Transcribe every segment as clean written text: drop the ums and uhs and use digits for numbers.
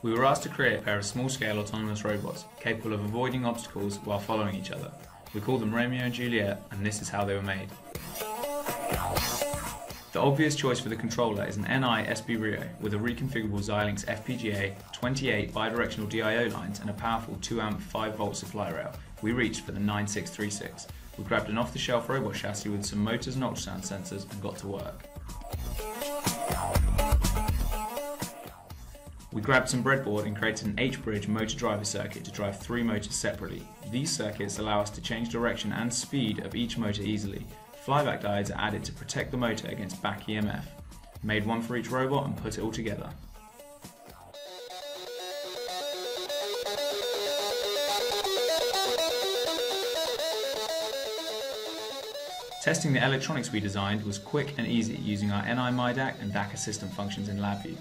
We were asked to create a pair of small-scale autonomous robots capable of avoiding obstacles while following each other. We call them Romeo and Juliet, and this is how they were made. The obvious choice for the controller is an NI sbRIO with a reconfigurable Xilinx FPGA, 28 bidirectional DIO lines and a powerful 2A 5V supply rail. We reached for the 9636. We grabbed an off-the-shelf robot chassis with some motors and ultrasound sensors and got to work. We grabbed some breadboard and created an H-bridge motor-driver circuit to drive three motors separately. These circuits allow us to change direction and speed of each motor easily. Flyback diodes are added to protect the motor against back EMF. Made one for each robot and put it all together. Testing the electronics we designed was quick and easy using our NI MyDAQ and DAC Assistant functions in LabVIEW.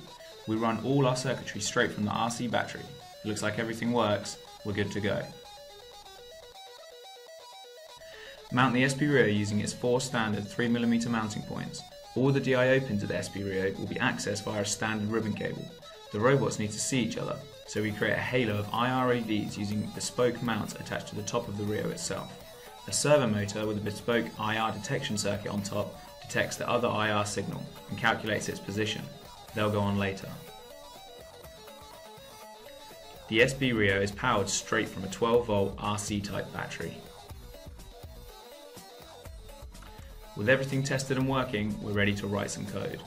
We run all our circuitry straight from the RC battery. It looks like everything works, we're good to go. Mount the sbRIO using its four standard 3mm mounting points. All the DIO pins of the sbRIO will be accessed via a standard ribbon cable. The robots need to see each other, so we create a halo of IREDs using bespoke mounts attached to the top of the RIO itself. A servo motor with a bespoke IR detection circuit on top detects the other IR signal and calculates its position. They'll go on later. The sbRIO is powered straight from a 12V RC type battery. With everything tested and working, we're ready to write some code.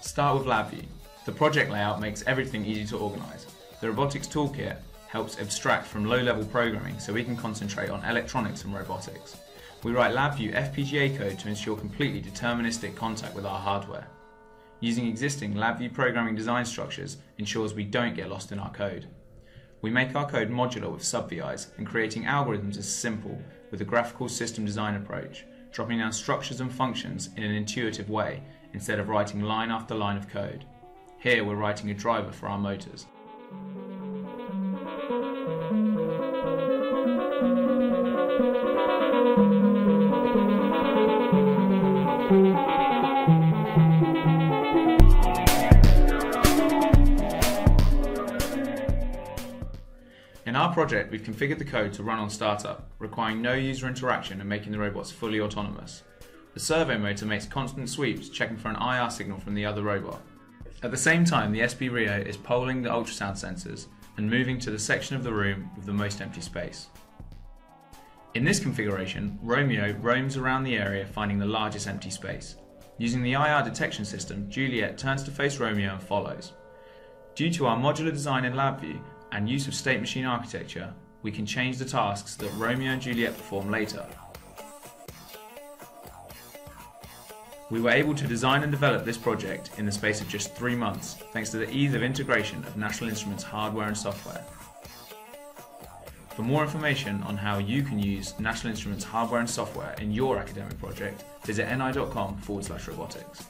Start with LabVIEW. The project layout makes everything easy to organise. The robotics toolkit helps abstract from low-level programming so we can concentrate on electronics and robotics. We write LabVIEW FPGA code to ensure completely deterministic contact with our hardware. Using existing LabVIEW programming design structures ensures we don't get lost in our code. We make our code modular with sub-VIs, and creating algorithms is simple with a graphical system design approach, dropping down structures and functions in an intuitive way instead of writing line after line of code. Here we're writing a driver for our motors. In our project, we've configured the code to run on startup, requiring no user interaction and making the robots fully autonomous. The servo motor makes constant sweeps, checking for an IR signal from the other robot. At the same time, the sbRIO is polling the ultrasound sensors and moving to the section of the room with the most empty space. In this configuration, Romeo roams around the area finding the largest empty space. Using the IR detection system, Juliet turns to face Romeo and follows. Due to our modular design in LabVIEW, and use of state machine architecture, we can change the tasks that Romeo and Juliet perform later. We were able to design and develop this project in the space of just 3 months, thanks to the ease of integration of National Instruments hardware and software. For more information on how you can use National Instruments hardware and software in your academic project, visit ni.com/robotics.